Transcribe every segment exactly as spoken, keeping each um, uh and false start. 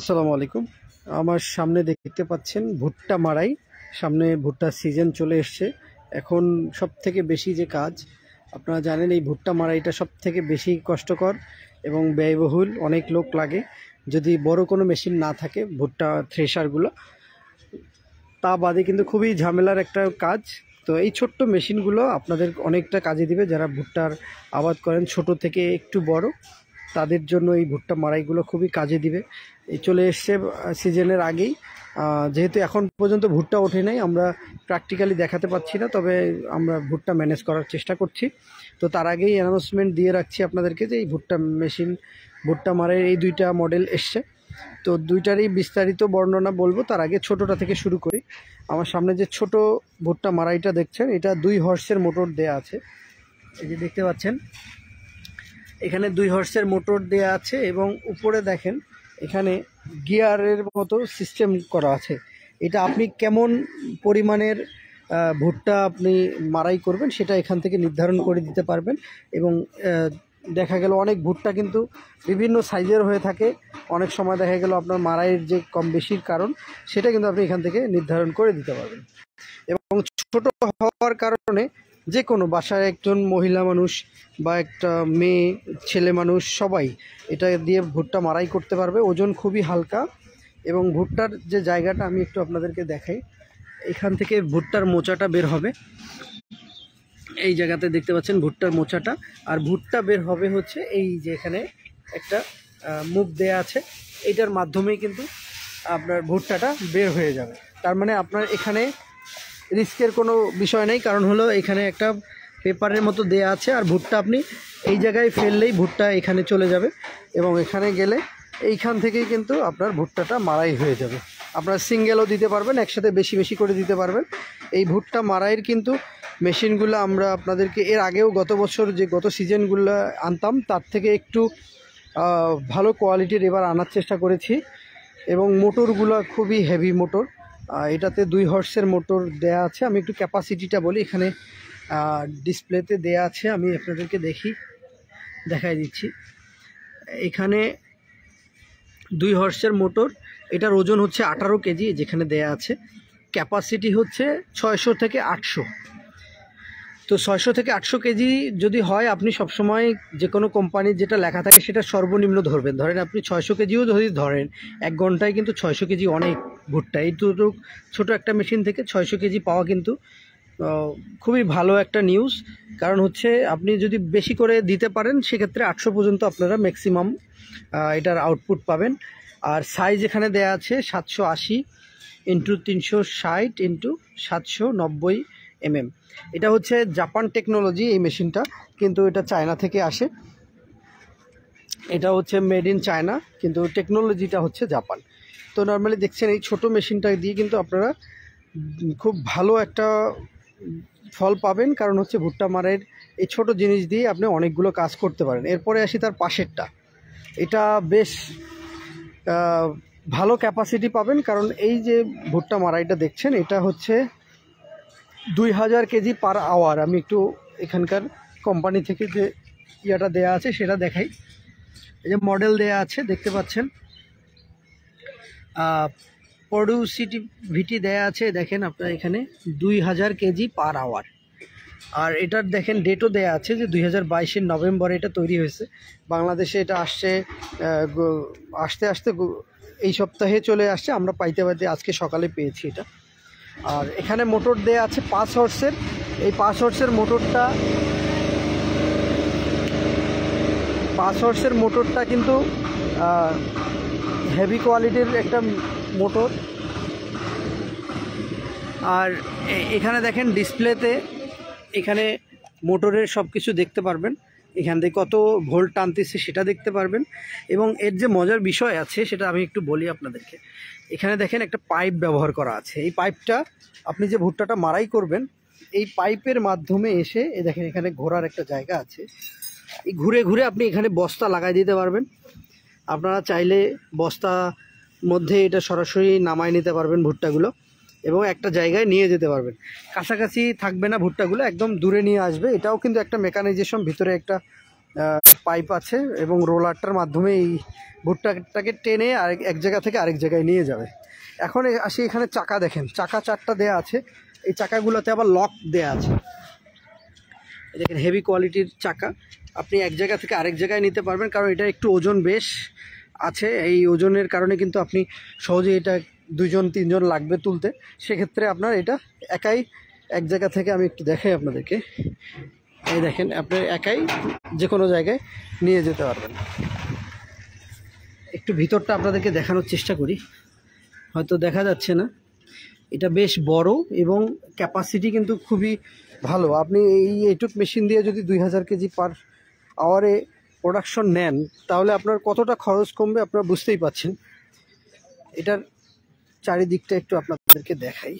আসসালামু আলাইকুম। আমার সামনে দেখতে পাচ্ছেন ভুট্টা মাড়াই, সামনে ভুট্টা সিজন চলে এসছে। এখন সবথেকে বেশি যে কাজ আপনারা জানেন, এই ভুট্টা মাড়াইটা সবথেকে বেশি কষ্টকর এবং ব্যয়বহুল, অনেক লোক লাগে। যদি বড় কোনো মেশিন না থাকে ভুট্টা থ্রেশারগুলো, তা বাদে কিন্তু খুবই ঝামেলার একটা কাজ। তো এই ছোট্ট মেশিনগুলো আপনাদের অনেকটা কাজে দিবে। যারা ভুট্টার আবাদ করেন ছোট থেকে একটু বড়, তাদের জন্য এই ভুট্টা মাড়াইগুলো খুবই কাজে দিবে। এই চলে এসছে সিজনের আগেই, যেহেতু এখন পর্যন্ত ভুট্টা ওঠে নাই আমরা প্র্যাকটিক্যালি দেখাতে পাচ্ছি না, তবে আমরা ভুট্টা ম্যানেজ করার চেষ্টা করছি। তো তার আগেই অ্যানাউন্সমেন্ট দিয়ে রাখছি আপনাদেরকে যে এই ভুট্টা মেশিন ভুট্টা মাড়াইয়ের এই দুইটা মডেল এসছে। তো দুইটারই বিস্তারিত বর্ণনা বলবো, তার আগে ছোটোটা থেকে শুরু করি। আমার সামনে যে ছোট ভুট্টা মাড়াইটা দেখছেন, এটা দুই হর্সের মোটর দেয়া আছে। এই যে দেখতে পাচ্ছেন এখানে দুই হর্সের মোটর দেয়া আছে, এবং উপরে দেখেন এখানে গিয়ারের মতো সিস্টেম করা আছে। এটা আপনি কেমন পরিমাণের ভুট্টা আপনি মাড়াই করবেন সেটা এখান থেকে নির্ধারণ করে দিতে পারবেন। এবং দেখা গেল অনেক ভুট্টা কিন্তু বিভিন্ন সাইজের হয়ে থাকে, অনেক সময় দেখা গেল আপনার মাড়াইয়ের যে কম বেশির কারণ সেটা কিন্তু আপনি এখান থেকে নির্ধারণ করে দিতে পারবেন। এবং ছোট হওয়ার কারণে যে কোনো বাসায় একজন মহিলা মানুষ বা একটা মেয়ে ছেলে মানুষ সবাই এটা দিয়ে ভুট্টা মাড়াই করতে পারবে। ওজন খুবই হালকা। এবং ভুট্টার যে জায়গাটা আমি একটু আপনাদেরকে দেখাই, এখান থেকে ভুট্টার মোচাটা বের হবে। এই জায়গাতে দেখতে পাচ্ছেন ভুট্টার মোচাটা, আর ভুট্টা বের হবে হচ্ছে এই যে এখানে একটা মুখ দেয়া আছে, এটার মাধ্যমেই কিন্তু আপনার ভুট্টাটা বের হয়ে যাবে। তার মানে আপনার এখানে রিস্কের কোনো বিষয় নেই, কারণ হলো এখানে একটা পেপারের মতো দেয়া আছে, আর ভুট্টা আপনি এই জায়গায় ফেললেই ভুট্টা এখানে চলে যাবে। এবং এখানে গেলে এইখান থেকেই কিন্তু আপনার ভুট্টাটা মাড়াই হয়ে যাবে। আপনার সিঙ্গেলও দিতে পারবেন, একসাথে বেশি বেশি করে দিতে পারবেন। এই ভুট্টা মাড়াইয়ের কিন্তু মেশিনগুলো আমরা আপনাদেরকে এর আগেও গত বছর যে গত সিজনগুলো আনতাম তার থেকে একটু ভালো কোয়ালিটির এবার আনার চেষ্টা করেছি। এবং মোটরগুলো খুবই হেভি মোটর, এটাতে দুই হর্সের মোটর দেয়া আছে। আমি একটু ক্যাপাসিটিটা বলি, এখানে ডিসপ্লেতে দেয়া আছে, আমি আপনাদেরকে দেখি দেখাই দিচ্ছি। এখানে দুই হর্সের মোটর, এটার ওজন হচ্ছে আঠারো কেজি যেখানে দেয়া আছে। ক্যাপাসিটি হচ্ছে ছয়শো থেকে আটশো। তো ছয়শো থেকে আটশো কেজি যদি হয়, আপনি সবসময় যে কোনো কোম্পানির যেটা লেখা থাকে সেটা সর্বনিম্ন ধরবেন। ধরেন আপনি ছয়শো কেজিও যদি ধরেন, এক ঘন্টায় কিন্তু ছয়শো কেজি অনেক ভুট্টা। এই দুটো ছোটো একটা মেশিন থেকে ছয়শো কেজি পাওয়া কিন্তু খুবই ভালো একটা নিউজ। কারণ হচ্ছে আপনি যদি বেশি করে দিতে পারেন সেক্ষেত্রে আটশো পর্যন্ত আপনারা ম্যাক্সিমাম এটার আউটপুট পাবেন। আর সাইজ এখানে দেয়া আছে সাতশো আশি ইন্টু তিনশো ষাট ইন্টু সাতশো নব্বই এমএম। এটা হচ্ছে জাপান টেকনোলজি এই মেশিনটা, কিন্তু এটা চায়না থেকে আসে। এটা হচ্ছে মেড ইন চায়না, কিন্তু টেকনোলজিটা হচ্ছে জাপান। তো নর্মালি দেখছেন এই ছোট মেশিনটা দিয়ে কিন্তু আপনারা খুব ভালো একটা ফল পাবেন। কারণ হচ্ছে ভুট্টা মাড়াইয়ের এই ছোট জিনিস দিয়ে আপনি অনেকগুলো কাজ করতে পারেন। এরপরে আসি তার পাশেরটা, এটা বেশ ভালো ক্যাপাসিটি পাবেন। কারণ এই যে ভুট্টা মাড়াইটা দেখছেন, এটা হচ্ছে দুই হাজার কেজি পার আওয়ার। আমি একটু এখানকার কোম্পানি থেকে যে ইয়াটা দেয়া আছে সেটা দেখাই। এই যে মডেল দেয়া আছে দেখতে পাচ্ছেন, প্রডিউসিভিটি দেয়া আছে দেখেন আপনার এখানে দুই হাজার কেজি পার আওয়ার। আর এটার দেখেন ডেটও দেয়া আছে যে দুই হাজার বাইশের নভেম্বরে এটা তৈরি হয়েছে। বাংলাদেশে এটা আসছে আস্তে আস্তে এই সপ্তাহে চলে আসছে, আমরা পাইতে পাইতে আজকে সকালে পেয়েছি এটা। আর এখানে মোটর দেয়া আছে পাঁচ হর্সের। এই পাঁচ হর্সের মোটরটা পাঁচ হর্সের মোটরটা কিন্তু হেভি কোয়ালিটির একটা মোটর। আর এখানে দেখেন ডিসপ্লেতে এখানে মোটরের সব কিছু দেখতে পারবেন, এখান থেকে কত ভোল্ট টানতেছে সেটা দেখতে পারবেন। এবং এর যে মজার বিষয় আছে সেটা আমি একটু বলি আপনাদেরকে। এখানে দেখেন একটা পাইপ ব্যবহার করা আছে, এই পাইপটা আপনি যে ভুট্টাটা মাড়াই করবেন এই পাইপের মাধ্যমে এসে এ দেখেন এখানে ঘোরার একটা জায়গা আছে, এই ঘুরে ঘুরে আপনি এখানে বস্তা লাগাই দিতে পারবেন। আপনারা চাইলে বস্তা মধ্যে এটা সরাসরি নামায় নিতে পারবেন ভুট্টাগুলো, এবং একটা জায়গায় নিয়ে যেতে পারবেন। কাছাকাছি থাকবে না ভুট্টাগুলো, একদম দূরে নিয়ে আসবে। এটাও কিন্তু একটা মেকানাইজেশন, ভিতরে একটা पाइप आछे एबं रोलारटार माध्यमे भुट्टाटाके टेने आरेक एक जायगा थेके आरेक जायगाय निये जाबे। एखन आसि एखाने चाका देखें, चाका चारटा देया आछे, एई चाकागुलोते आबार लक देया आछे। देखें हेवी क्वालिटिर चाका, आपनि एक जायगा थेके आरेक जायगाय निते पारबेन कारण एटार एकटु ओजन बेश आछे। एई ओजनेर कारणे किन्तु आपनि सहजे एटा दुइजन तीनजन लागबे तुलते, सेई क्षेत्रे आपनार एटा एकाई एक जायगा थेके आमि एकटु देखाई आपनादेरके। এই দেখেন আপনি একাই যে কোনো জায়গায় নিয়ে যেতে পারবেন। একটু ভিতরটা আপনাদেরকে দেখানোর চেষ্টা করি, হয়তো দেখা যাচ্ছে না। এটা বেশ বড় এবং ক্যাপাসিটি কিন্তু খুবই ভালো। আপনি এই এইটুক মেশিন দিয়ে যদি দুই হাজার কেজি পার আওয়ারে প্রোডাকশন নেন তাহলে আপনার কতটা খরচ কমবে আপনারা বুঝতেই পাচ্ছেন। এটার চারিদিকটা একটু আপনাদেরকে দেখাই।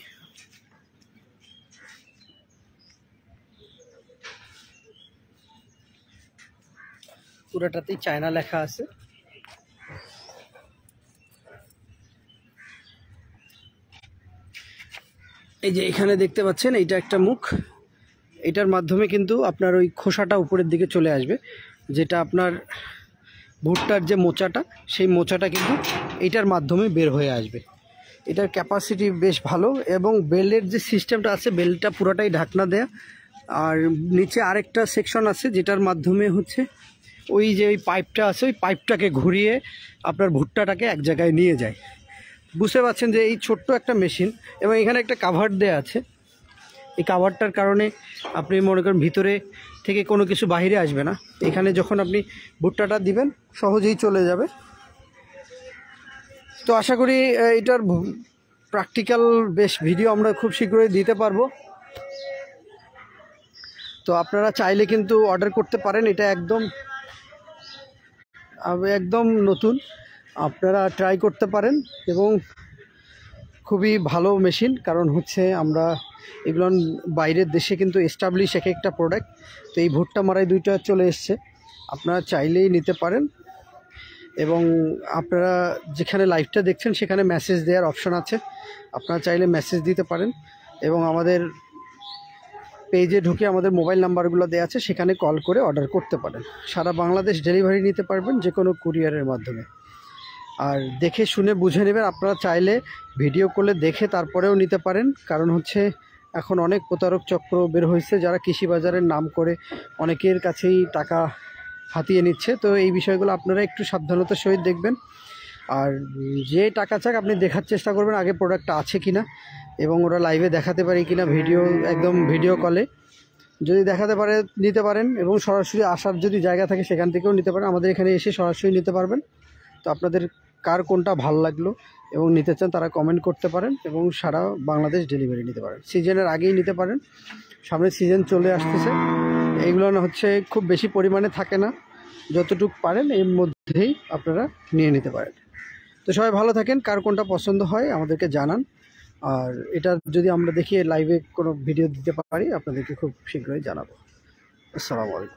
পুরাটাতেই চায়না লেখা আছে। এই যে এখানে দেখতে পাচ্ছেন এইটা একটা মুখ, এটার মাধ্যমে কিন্তু আপনার ওই খোসাটা উপরের দিকে চলে আসবে, যেটা আপনার ভুট্টার যে মোচাটা সেই মোচাটা কিন্তু এটার মাধ্যমে বের হয়ে আসবে। এটার ক্যাপাসিটি বেশ ভালো এবং বেল্টের যে সিস্টেমটা আছে বেল্টটা পুরোটাই ঢাকনা দেয়া। আর নিচে আরেকটা সেকশন আছে যেটার মাধ্যমে হচ্ছে ওই যে ওই পাইপটা আছে ওই পাইপটাকে ঘুরিয়ে আপনার ভুট্টাটাকে এক জায়গায় নিয়ে যায়। বুঝতে পারছেন যে এই ছোট্ট একটা মেশিন এবং এখানে একটা কাভার দেয়া আছে। এই কাভারটার কারণে আপনি মনে করেন ভিতরে থেকে কোনো কিছু বাইরে আসবে না, এখানে যখন আপনি ভুট্টাটা দিবেন সহজেই চলে যাবে। তো আশা করি এটার প্র্যাকটিক্যাল বেশ ভিডিও আমরা খুব শীঘ্রই দিতে পারবো। তো আপনারা চাইলে কিন্তু অর্ডার করতে পারেন, এটা একদম একদম নতুন, আপনারা ট্রাই করতে পারেন এবং খুবই ভালো মেশিন। কারণ হচ্ছে আমরা এগুলো বাইরের দেশে কিন্তু এস্টাবলিশ এক একটা প্রোডাক্ট, তো এই ভুট্টা মারাই দুইটা চলে এসছে, আপনারা চাইলেই নিতে পারেন। এবং আপনারা যেখানে লাইভটা দেখছেন সেখানে মেসেজ দেওয়ার অপশন আছে, আপনারা চাইলে মেসেজ দিতে পারেন এবং আমাদের পেজে ঢুকে আমাদের মোবাইল নাম্বারগুলো দেওয়া আছে সেখানে কল করে অর্ডার করতে পারেন। সারা বাংলাদেশ ডেলিভারি নিতে পারবেন যে কোনো কুরিয়ারের মাধ্যমে। আর দেখে শুনে বুঝে নেবেন, আপনারা চাইলে ভিডিও কলে দেখে তারপরেও নিতে পারেন। কারণ হচ্ছে এখন অনেক প্রতারক চক্র বের হয়েছে যারা কৃষি বাজারের নাম করে অনেকের কাছেই টাকা হাতিয়ে নিচ্ছে। তো এই বিষয়গুলো আপনারা একটু সাবধানতার সহিত দেখবেন। আর যে টাকা চাক আপনি দেখার চেষ্টা করবেন আগে প্রোডাক্টটা আছে কি না এবং ওরা লাইভে দেখাতে পারে কি না, ভিডিও একদম ভিডিও কলে যদি দেখাতে পারে নিতে পারেন এবং সরাসরি আসার যদি জায়গা থাকে সেখান থেকেও নিতে পারেন, আমাদের এখানে এসে সরাসরি নিতে পারবেন। তো আপনাদের কার কোনটা ভালো লাগলো এবং নিতে চান তারা কমেন্ট করতে পারেন এবং সারা বাংলাদেশ ডেলিভারি নিতে পারেন। সিজনের আগেই নিতে পারেন, সামনে সিজন চলে আসতেছে। এইগুলো হচ্ছে খুব বেশি পরিমাণে থাকে না, যতটুকু পারেন এর মধ্যেই আপনারা নিয়ে নিতে পারেন। তো সবাই ভালো থাকেন, কার কোনটা পছন্দ হয় আমাদেরকে জানান। আর এটা যদি আমরা দেখি লাইভে কোনো ভিডিও দিতে পারি আপনাদেরকে খুব শীঘ্রই জানাবো। আসসালামু আলাইকুম।